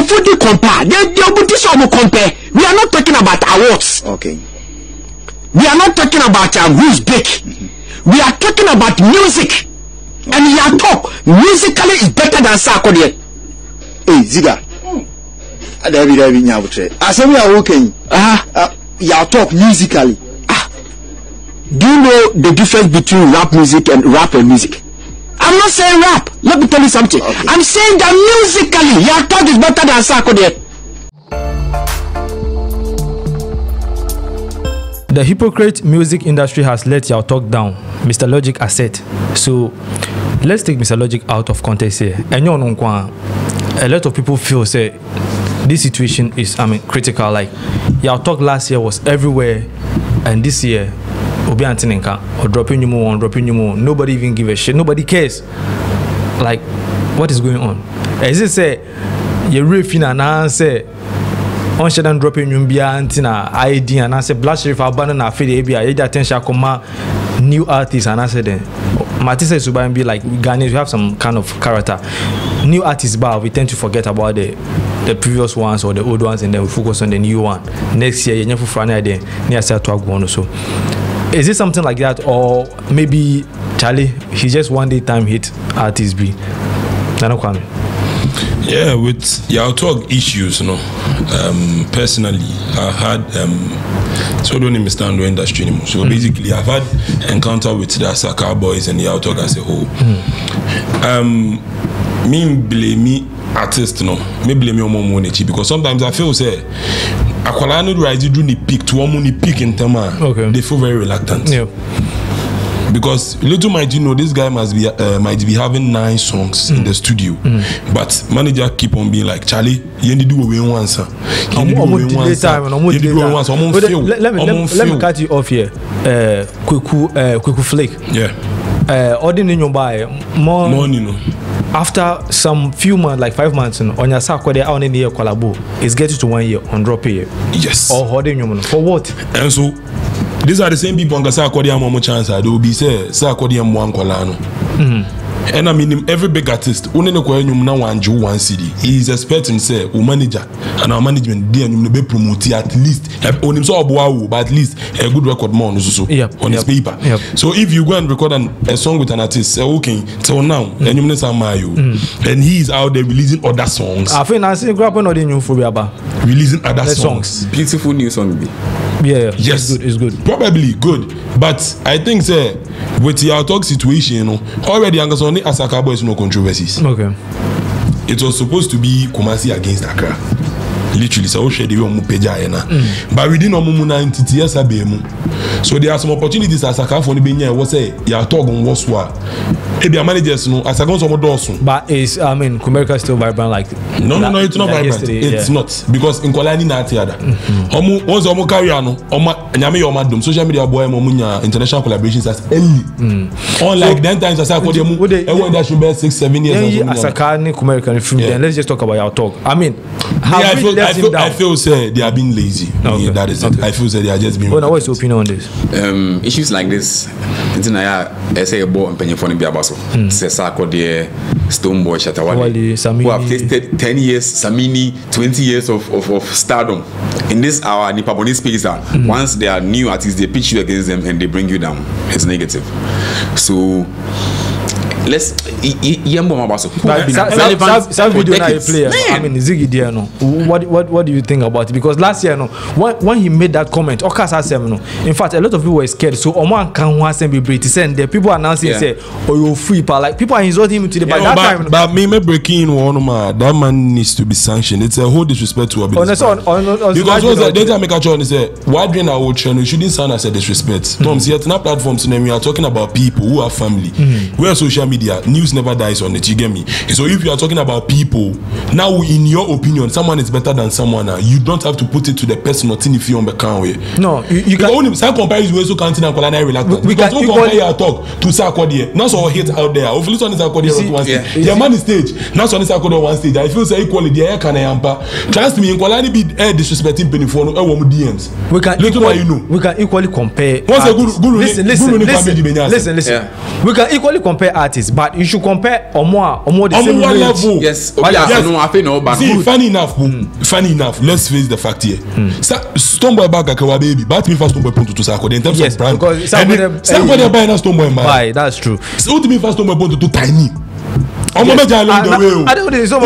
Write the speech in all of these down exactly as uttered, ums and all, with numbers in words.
Everybody compare. They, they competition compare. We are not talking about awards. Okay. We are not talking about um, who's big. Mm-hmm. We are talking about music. Okay. And Yaw Tog musically is better than Sarkodie. Hey, Ziga. I don't know. I say we are okay. Ah, Yaw Tog musically. Ah. Do you know the difference between rap music and rap and music? I'm not saying rap. Let me tell you something. Okay. I'm saying that musically, Yaw Tog is better than Sarkodie. The hypocrite music industry has let Yaw Tog down, Mister Logic has said. So let's take Mister Logic out of context here. And you know, a lot of people feel say this situation is I mean critical. Like Yaw Tog last year was everywhere, and this year Obi Antinenka or dropping you more, dropping you more. Nobody even give a shit. Nobody cares. Like what is going on? As it say, you refine and answer. On Shadan dropping Yumbia Antina I D and I said Black Sherif abandoned our feed A B I either attention comma new artists and I said then Matisse is going to be like Ghanaians we have some kind of character. New artists bar we tend to forget about the the previous ones or the old ones and then we focus on the new one. Next year you never find idea near to one or so. Is it something like that or maybe Charlie he just one day time hit artist B. Nano Kwame. Yeah, with Yaw Tog issues, you know, um, personally, I had, um, so I don't understand the industry anymore. So mm. basically, I've had encounter with the Asakaa Boys and the Yaw Tog as a whole. Mm. Um, me blame me artist, you know, me blame me on my money, because sometimes I feel, say, I can't rise during the peak, to one money peak in Tema, okay. They feel very reluctant. Yeah. Because little might you know, this guy must be uh, might be having nine songs mm. in the studio, mm. but manager keep on being like, Charlie, you need to do what we want, sir. You need to do what we want, sir. You need to do what we want, sir. I'm on fail. Let me let me cut you off here. Uh, Kweku, uh, Kweku Flake. Yeah. Uh, ordinary you buy more. More, you know. After some few months, like five months, on your Sarkodie, on in the year collabo, it's getting to one year on drop year. Yes. Or ordinary you for what? And so. These are the same people who are Sarkodie chance. They will be say Sarkodie mm-hmm. And I mean, every big artist, who knows one city, he is expecting say, our manager and our management, they are promoting at least, on himself, but at least a good record more so, yep, on yep, his paper. Yep. So if you go and record an, a song with an artist, say, okay, so now, mm-hmm. and you know mm-hmm. and he is out there releasing other songs. I think I see grabbing other new for releasing other songs. songs. Beautiful new song. Yeah, yeah, yes, it's good, it's good. Probably good, but I think say with Yaw Tog situation, you know, already Angasoni Asakaa Boys no controversies. Okay, it was supposed to be Kumasi against Accra, literally. So we shared the way we but we didn't know we entity as a B M. So there are some opportunities Asakaa for the Benin. What say Yaw Tog on what's what? Maybe our managers know Asakaa on what soon. But is I mean, Kumeka still vibrant like? No, no, no, it's not vibrant. It's yeah. not because in Kolani na tiada. Omo once omo carry ano, omo nyame omo dom social media boy omo nya international collaborations as early. Mm. Unlike so, then times Asakaa for them, everyone that should be six, seven years. Yeah, Asakaa ni Kumeka ni film. Then let's just talk about Yaw Tog. I mean, how yeah, we I feel, I feel say they are being lazy. Okay. Yeah, that is okay. it. I feel say they are just being. Well, now what's your opinion on this? Um, issues like this, it's not I say about penny for the biabaso. It's Sarkodie, Stonebwoy, Shatta Wale, who have tasted ten years, Samini, twenty years of of, of stardom. In this hour, Nipaboni speaks that mm. once there are new artists, they pitch you against them and they bring you down. It's negative. So. Let's. I mean, Ziggy, no. What what what do you think about it? Because last year, no, when, when he made that comment, Okasa, in fact, a lot of people were scared. So Oman can once be British, and the people announcing yeah. say, "Oh, you free, pa." Like people are insulting him today. Yeah, by that but, time, but me, me breaking one man, that man needs to be sanctioned. It's a whole disrespect to a business. Oh, no, so, on, on, on, because so the data maker trying to say, "Why drain our channel?" It shouldn't sound as a disrespect. Tom, see, at now platforms, and we are talking about people who are family, we are social media. News never dies on it, you get me? So if you are talking about people, now in your opinion, someone is better than someone, uh, you don't have to put it to the person or thing if you on the count way. No, you, you can only some compare is also counting and colonel relax. We can compare your talk to Sarkodie. Now so hate out there. Hopefully on Sarkodie on one stage. Your man is stage. Now so on Sarkodie on one stage. I feel say equally the air can I amper. Trust me, in colony be air disrespecting penny for no D Ms. We can equally you know. We can equally compare. Once a good good listen listen listen listen listen. We can equally compare artists. But you should should compare Omwa, Omwa the Omwa same level. Yes, okay, yes. Yes. No, I think no, but see, good. Funny enough, mm. funny enough, let's face the fact here. Mm. Sa Stonebwoy back Akawa baby, but me first Stonebwoy point to Sarkodie in terms yes, of brand. Because Sarkodie buy now Stonebwoy man. Why? That's true. So what do me first Stonebwoy point to tiny? Yes. Yes. I, the I, I don't know. So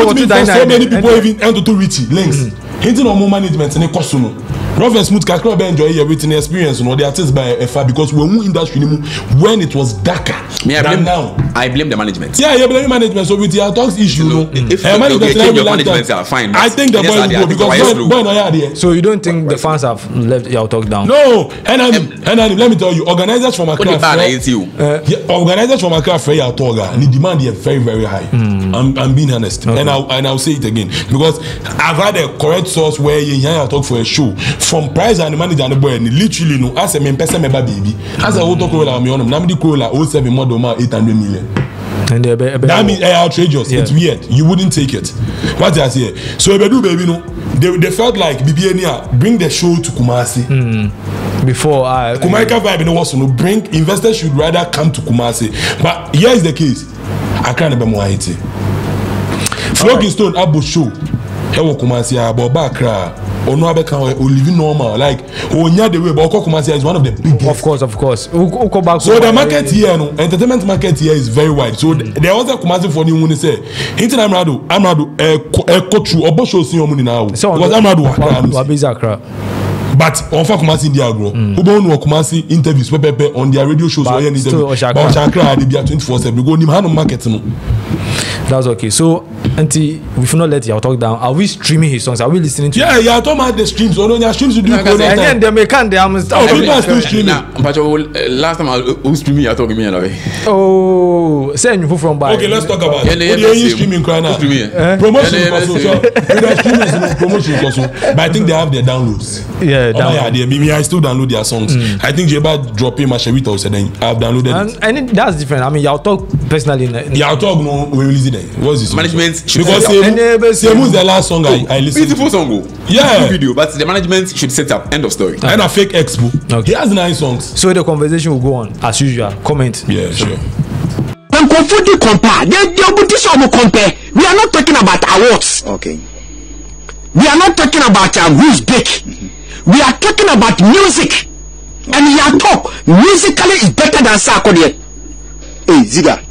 many people even end to two rich links. Hinting on more management and a costume. Rough and smooth can enjoy your written experience on the artists by F I because when we industry when it was darker me, I blame, than now. I blame the management. Yeah, you blame management. So with the talks issue, no, mm. if uh, management, okay, like your management are fine. I think the boys will go because boy, boy, are there. So you don't think right. the fans have left Yaw Tog down? No, and I, and I, let me tell you, organizers from Accra, organizers from Accra for Yaw Tog, the demand is very, very high. Mm. I'm, I'm being honest, okay. and I and I'll say it again because I've had a correct source where you hear Yaw Tog for a show. From price and the manager and the boy, and literally, no, as a main person, my baby, as a auto crawler, I'm on them, crawler, all seven more than eight hundred million. And they're that means they're outrageous. Yeah. It's weird. You wouldn't take it. What I say, so if I do, baby, no, they, they felt like B B N bring the show to Kumasi. Mm. Before I Kumaika vibe in the world, no bring investors should rather come to Kumasi. But here is the case. I can't remember what I say. Flogging Stone Abu show. Ewo Kumasi Abu Bakra. Or no, or living normal. Like, oh, yeah, the way, but Kumasi is one of the biggest. Of course, of course. So the market here, no, entertainment market here is very wide. So there was a Kumasi for you when they say, Internet Amrado, Amrado, a coach, or Bosho, see your money now. Because Amrado, but on fa Kumasi India grow. Who don't know Kumasi interviews pepe on their radio shows or any interview. But Chakra they be at twenty-four seven. We go nim hand on market no. That's okay. So auntie, we should not let Yaw Tog down. Are we streaming his songs? Are we listening to? Yeah, Yaw Tog had the streams. Oh no, their streams you do. And then they make and they am. Oh, people are still streaming. But last time I was streaming Yaw Tog me anyway. Oh, send you from by. Okay, let's talk about it. What are you streaming right now? Promotion for social. They are streaming promotion also. But I think they have their downloads. Yeah. Oh yeah, they, me, me, I still download their songs. Mm. I think Jeba dropping my Sherif also. Then I've downloaded and, it. And that's different. I mean, Yaw Tog personally. Yaw Tog no, we release it. What's this? Management should because Semu is the last song I, I listen. Beautiful song, go. Yeah, video. But the management should set up. End of story. Okay. And a fake expo. Okay. He has nine songs. So the conversation will go on as usual. Comment. Yeah, sure. When Kofudi compare, they they compare. We are not talking about awards. Okay. We are not talking about um, who's big. We are talking about music. And Yaw Tog musically is better than Sarkodie. Hey, Ziga.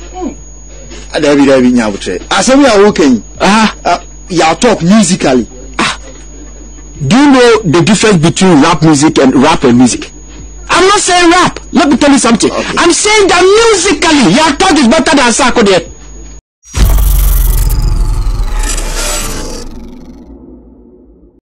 I don't know if you I said we are working. Ah, Yaw Tog musically. Ah. Do you know the difference between rap music and rap and music? I'm not saying rap. Let me tell you something. Okay. I'm saying that musically Yaw Tog is better than Sarkodie.